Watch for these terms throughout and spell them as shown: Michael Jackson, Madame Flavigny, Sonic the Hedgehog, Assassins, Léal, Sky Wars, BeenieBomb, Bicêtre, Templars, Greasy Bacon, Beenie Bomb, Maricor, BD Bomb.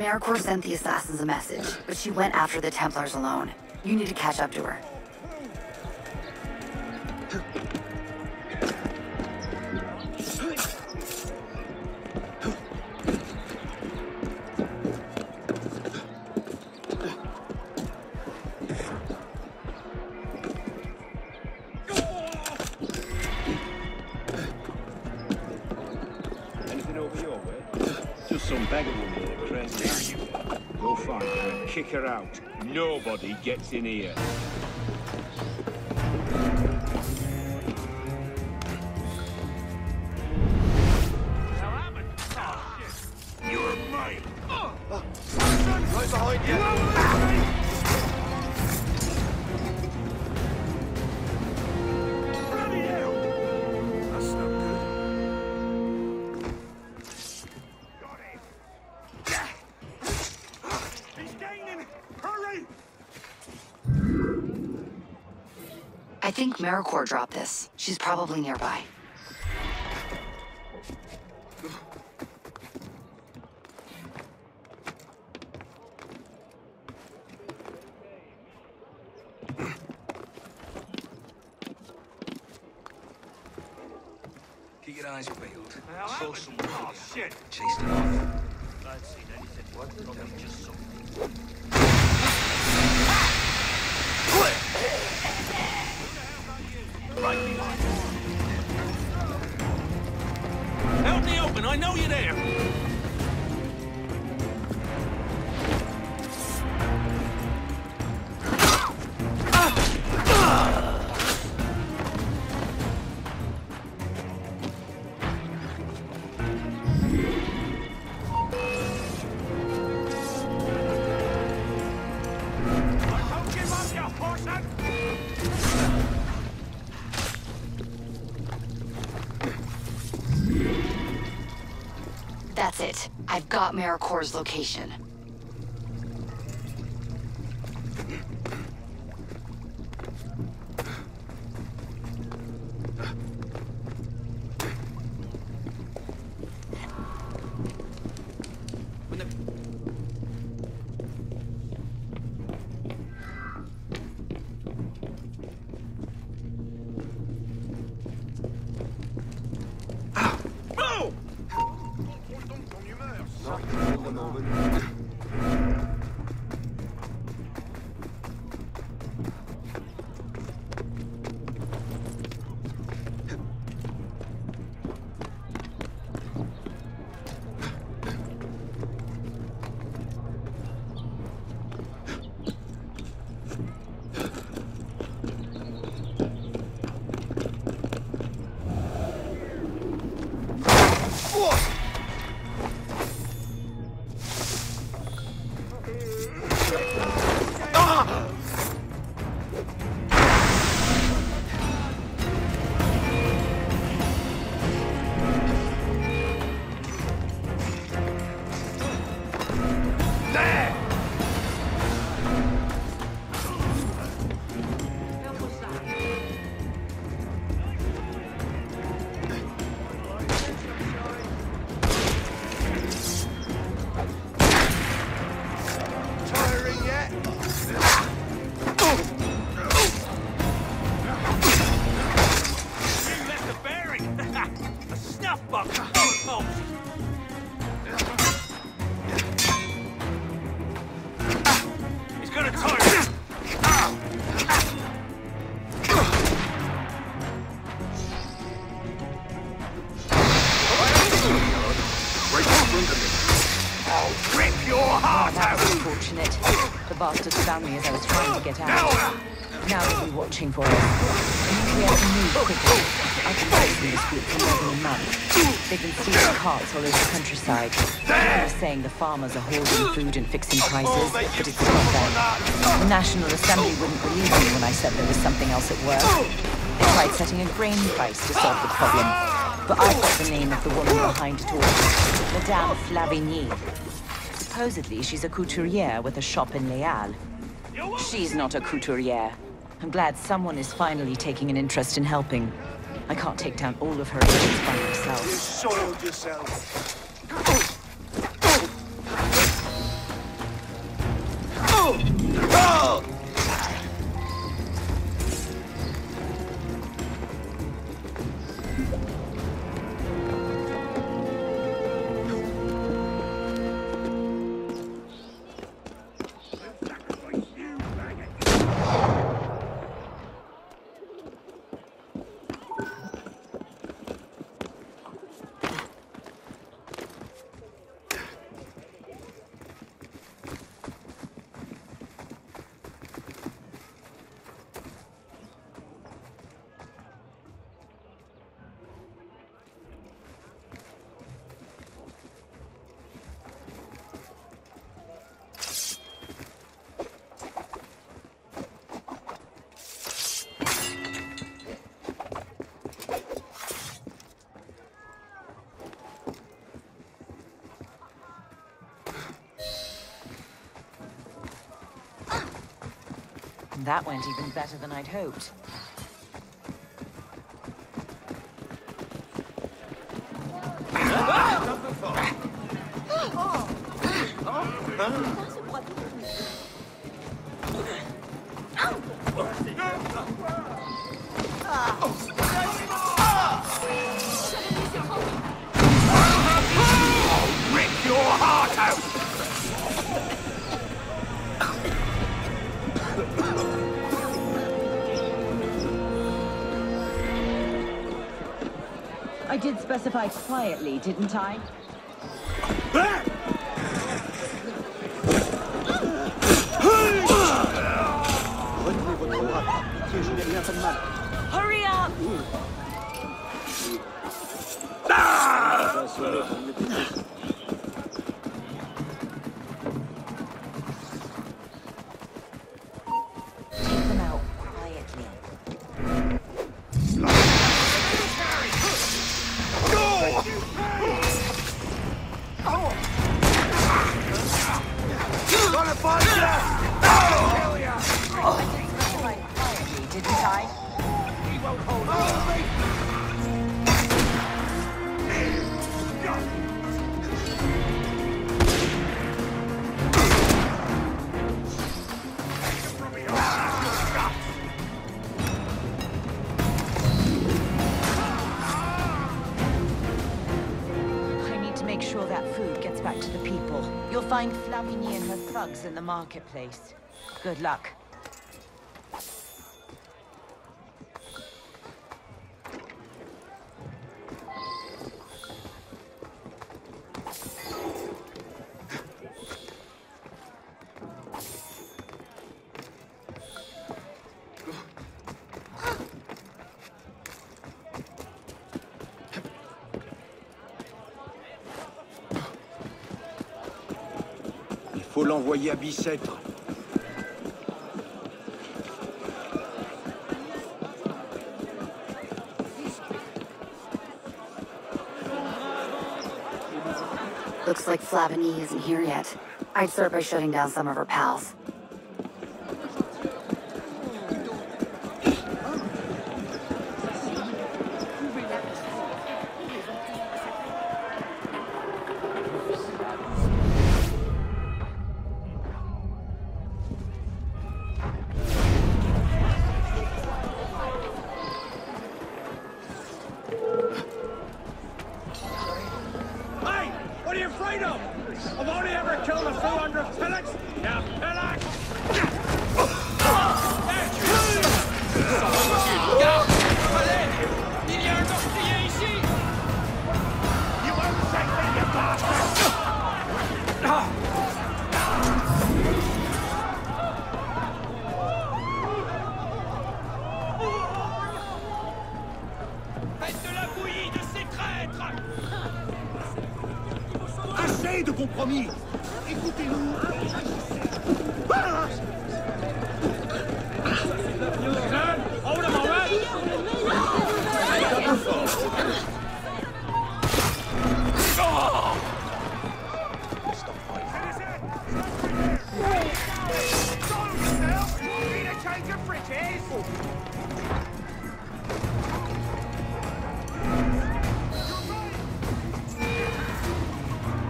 Maricor sent the Assassins a message, but she went after the Templars alone. You need to catch up to her. Kick her out. Nobody gets in here. You're mine. Right behind you. Bloody hell. That's not good. Got him. I think Maricor dropped this. She's probably nearby. Keep your eyes peeled. I saw someone. Oh, shit! Chased it off. I haven't seen anything. What? Probably just something. Help me open, I know you're there! That's it. I've got Maricor's location. Found me as I was trying to get out. Now he'll be watching for us. We have to move quickly. I can see this group for more than a month. They've been stealing carts all over the countryside. They're saying the farmers are hoarding food and fixing prices, but it's not there. The National Assembly wouldn't believe me when I said there was something else at work. They tried setting a grain price to solve the problem, but I've got the name of the woman behind it all, Madame Flavigny. Supposedly she's a couturière with a shop in Léal. She's not a couturière. I'm glad someone is finally taking an interest in helping. I can't take down all of her issues by myself. You soiled yourself. That went even better than I'd hoped. I did specify quietly, didn't I? Hurry up! Take them out quietly. Find Flavigny and her thugs in the marketplace. Good luck. Faut l'envoyer à Bicêtre. Looks like Flavigny isn't here yet. I'd start by shutting down some of her pals.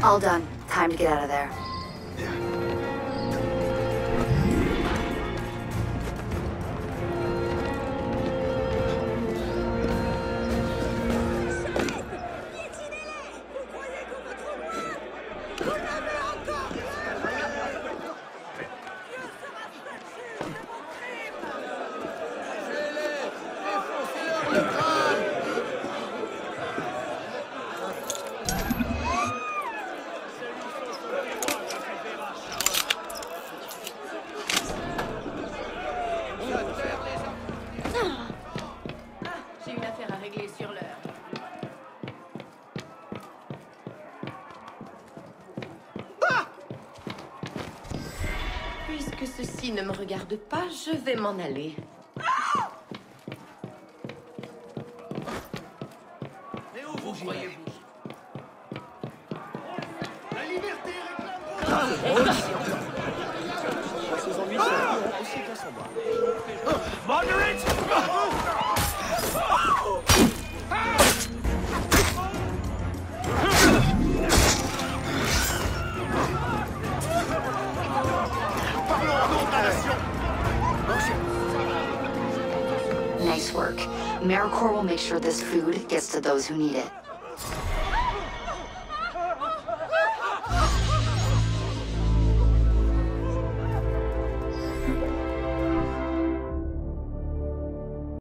All done. Time to get out of there. Ne me regarde pas, je vais m'en aller. Et où vous croyez-vous? La liberté réclame. ces ennuis sont aussi vraisemblables. Moderate! Oh Parlons au nom de la nation. Nice work. Maricor will make sure this food gets to those who need it.